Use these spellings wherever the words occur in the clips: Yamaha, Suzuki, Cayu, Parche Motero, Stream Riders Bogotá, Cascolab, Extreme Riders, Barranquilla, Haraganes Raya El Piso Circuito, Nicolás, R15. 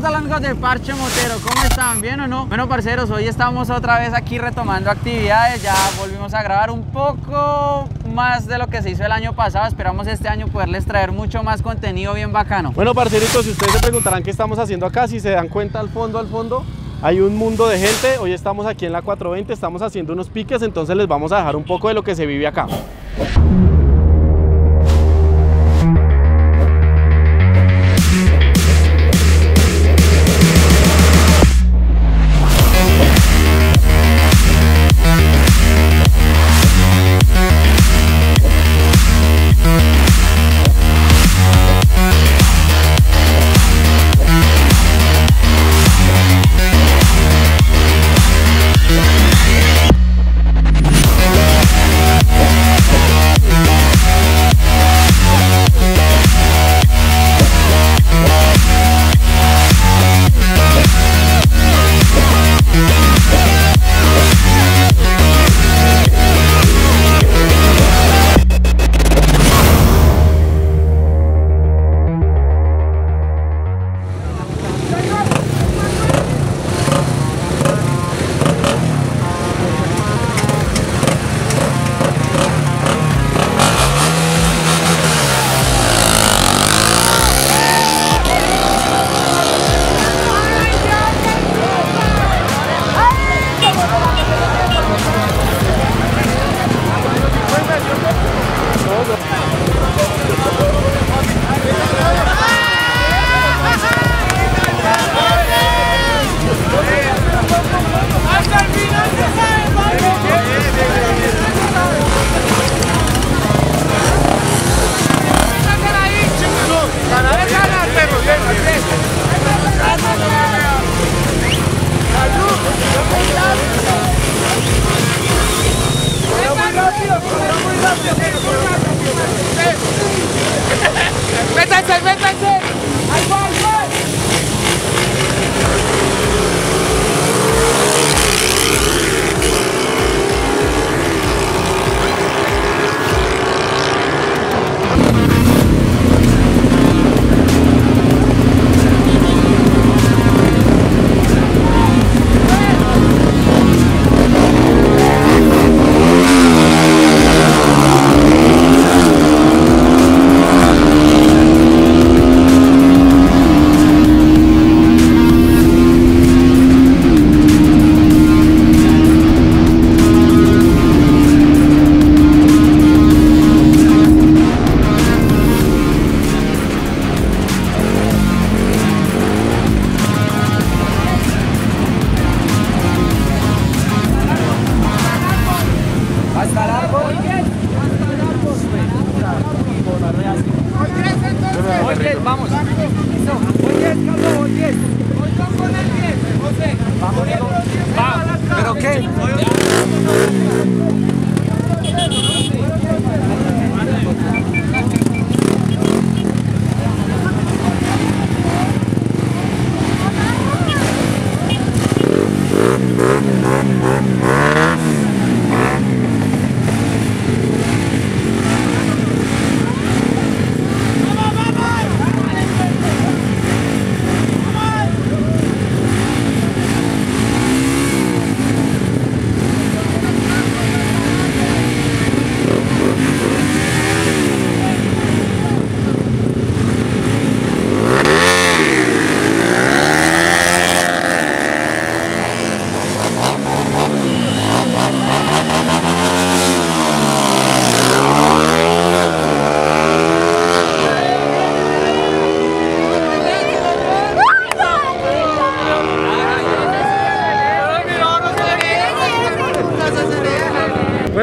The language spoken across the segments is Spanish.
¿qué tal amigos del Parche Motero? ¿Cómo están? ¿Bien o no? Bueno, parceros, hoy estamos otra vez aquí retomando actividades. Ya volvimos a grabar un poco más de lo que se hizo el año pasado. Esperamos este año poderles traer mucho más contenido bien bacano. Bueno, parceritos, si ustedes se preguntarán qué estamos haciendo acá, si se dan cuenta al fondo hay un mundo de gente. Hoy estamos aquí en la 420, estamos haciendo unos piques, entonces les vamos a dejar un poco de lo que se vive acá.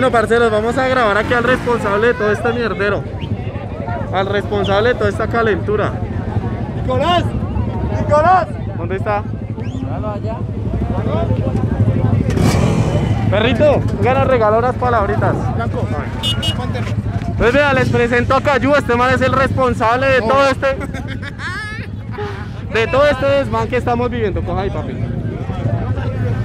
Parceros, vamos a grabar aquí al responsable de todo este mierdero, al responsable de toda esta calentura. ¡Nicolás! ¡Nicolás! ¿Dónde está? Allá. Perrito, gana regalo unas palabritas. Blanco, pues vea, les presento a Cayu. Este man es el responsable de todo este desmán que estamos viviendo. Coja ahí, papi.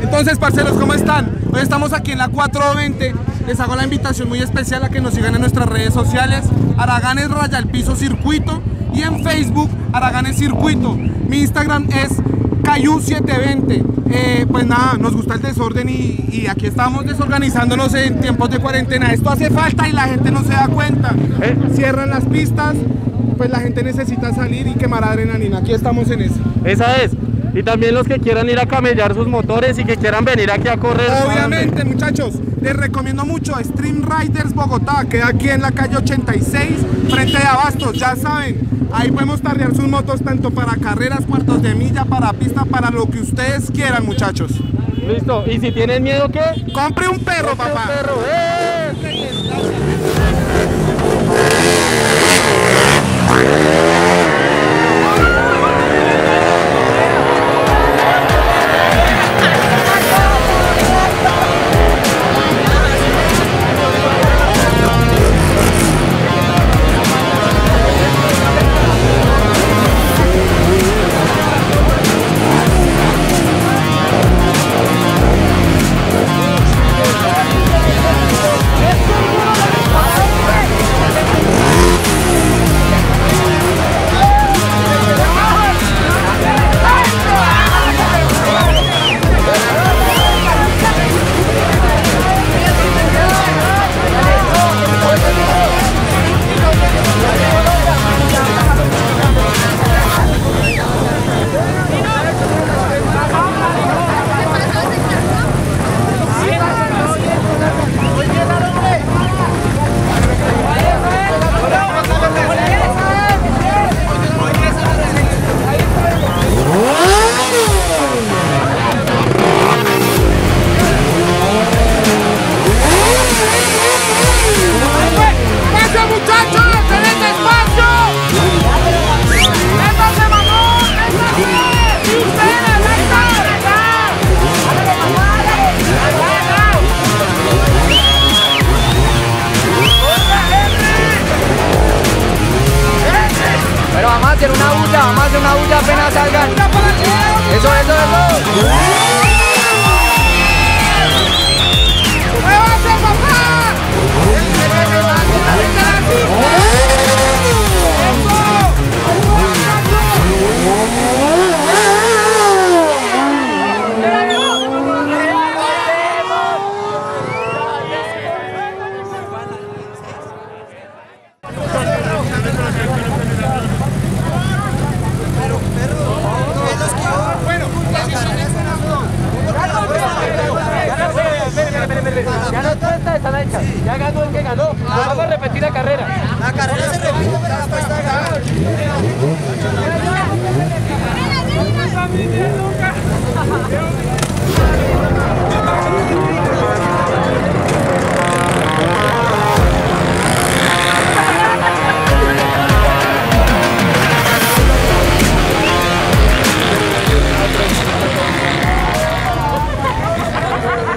Entonces, parceros, ¿cómo están? Hoy estamos aquí en la 420. Les hago la invitación muy especial a que nos sigan en nuestras redes sociales: Haraganes Raya El Piso Circuito. y en Facebook Haraganes Circuito. Mi Instagram es Cayu720. Pues nada, nos gusta el desorden y aquí estamos desorganizándonos en tiempos de cuarentena. Esto hace falta y la gente no se da cuenta. Cierran las pistas, pues la gente necesita salir y quemar adrenalina. Aquí estamos en eso. Esa es. Y también los que quieran ir a camellar sus motores y que quieran venir aquí a correr. Obviamente, muchachos, les recomiendo mucho Stream Riders Bogotá, queda aquí en la calle 86, frente de Abastos, ya saben. Ahí podemos tardear sus motos tanto para carreras, cuartos de milla, para pista, para lo que ustedes quieran, muchachos. Listo, y si tienen miedo, ¿qué? ¡Compre un perro, papá! Un perro.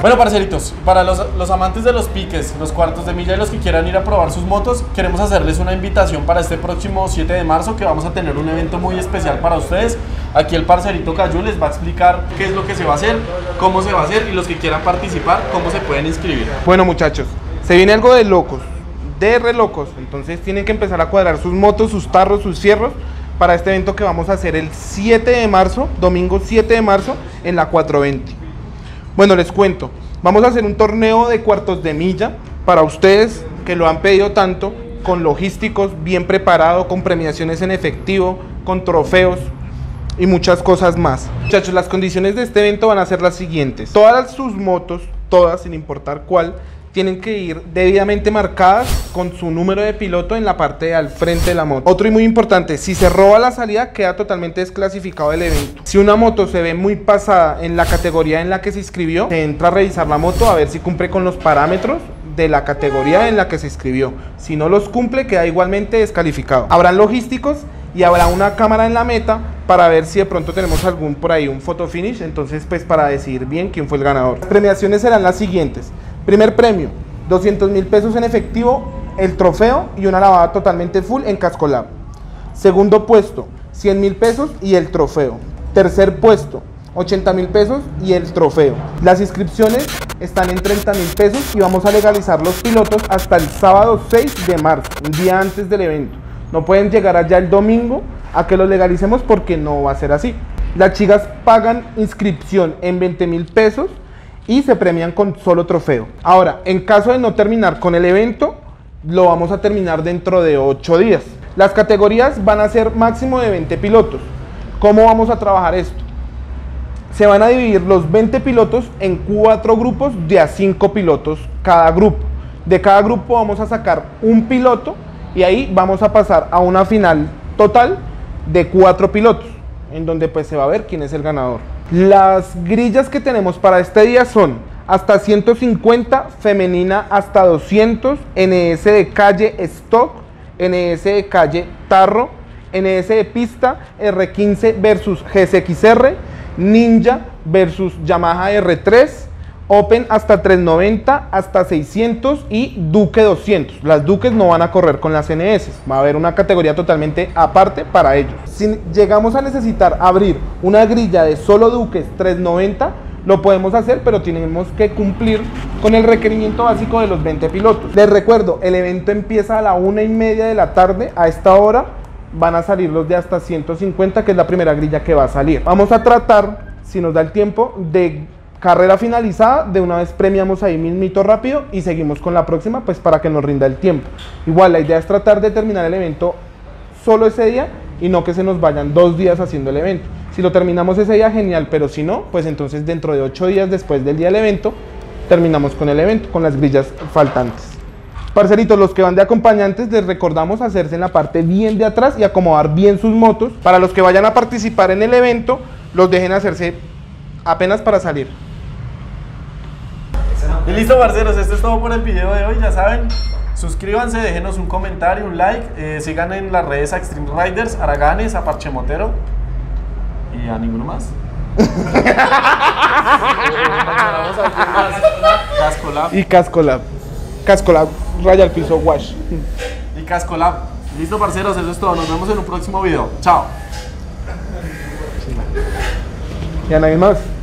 Bueno, parceritos, para los amantes de los piques, los cuartos de milla y los que quieran ir a probar sus motos, queremos hacerles una invitación para este próximo 7 de marzo que vamos a tener un evento muy especial para ustedes. Aquí el parcerito Cayu les va a explicar qué es lo que se va a hacer, cómo se va a hacer y los que quieran participar, cómo se pueden inscribir. Bueno, muchachos, se viene algo de locos, de re locos, entonces tienen que empezar a cuadrar sus motos, sus tarros, sus cierros para este evento que vamos a hacer el 7 de marzo, domingo 7 de marzo en la 420. Bueno, les cuento, vamos a hacer un torneo de cuartos de milla para ustedes que lo han pedido tanto, con logísticos, bien preparado, con premiaciones en efectivo, con trofeos y muchas cosas más. Muchachos, las condiciones de este evento van a ser las siguientes. Todas sus motos, todas sin importar cuál, tienen que ir debidamente marcadas con su número de piloto en la parte al frente de la moto. Otro y muy importante, si se roba la salida queda totalmente desclasificado del evento. Si una moto se ve muy pasada en la categoría en la que se inscribió, se entra a revisar la moto a ver si cumple con los parámetros de la categoría en la que se inscribió. Si no los cumple queda igualmente descalificado. Habrán logísticos y habrá una cámara en la meta para ver si de pronto tenemos algún por ahí un photo finish, entonces pues para decidir bien quién fue el ganador. Las premiaciones serán las siguientes. Primer premio, 200.000 pesos en efectivo, el trofeo y una lavada totalmente full en Cascolab. Segundo puesto, 100.000 pesos y el trofeo. Tercer puesto, 80.000 pesos y el trofeo. Las inscripciones están en 30.000 pesos y vamos a legalizar los pilotos hasta el sábado 6 de marzo, un día antes del evento. No pueden llegar allá el domingo a que lo legalicemos porque no va a ser así. Las chicas pagan inscripción en 20.000 pesos y se premian con solo trofeo. Ahora, en caso de no terminar con el evento, lo vamos a terminar dentro de 8 días. Las categorías van a ser máximo de 20 pilotos. ¿Cómo vamos a trabajar esto? Se van a dividir los 20 pilotos en 4 grupos de a 5 pilotos cada grupo. De cada grupo vamos a sacar un piloto y ahí vamos a pasar a una final total de 4 pilotos, en donde pues se va a ver quién es el ganador. Las grillas que tenemos para este día son hasta 150, femenina hasta 200, NS de calle stock, NS de calle tarro, NS de pista, R15 versus GSXR, Ninja versus Yamaha R3, Open hasta 390, hasta 600 y Duque 200. Las Duques no van a correr con las NS, va a haber una categoría totalmente aparte para ellos. Si llegamos a necesitar abrir una grilla de solo Duques 390, lo podemos hacer, pero tenemos que cumplir con el requerimiento básico de los 20 pilotos. Les recuerdo, el evento empieza a la 1:30 de la tarde. A esta hora van a salir los de hasta 150, que es la primera grilla que va a salir. Vamos a tratar, si nos da el tiempo, de carrera finalizada, de una vez premiamos ahí mismito rápido y seguimos con la próxima, pues para que nos rinda el tiempo. Igual la idea es tratar de terminar el evento solo ese día y no que se nos vayan 2 días haciendo el evento. Si lo terminamos ese día, genial, pero si no, pues entonces dentro de 8 días después del día del evento terminamos con el evento, con las grillas faltantes. Parceritos, los que van de acompañantes, les recordamos hacerse en la parte bien de atrás y acomodar bien sus motos. Para los que vayan a participar en el evento, los dejen hacerse apenas para salir. Y listo, parceros, esto es todo por el video de hoy. Ya saben, suscríbanse, déjenos un comentario, un like, sigan en las redes a Extreme Riders, a Haraganes, a Parche Motero y a ninguno más. Cascolab. Y Cascolab. Cascolab, Raya El Piso Wash. Y Cascolab. Listo, parceros, eso es todo. Nos vemos en un próximo video. Chao. ¿Y a nadie más?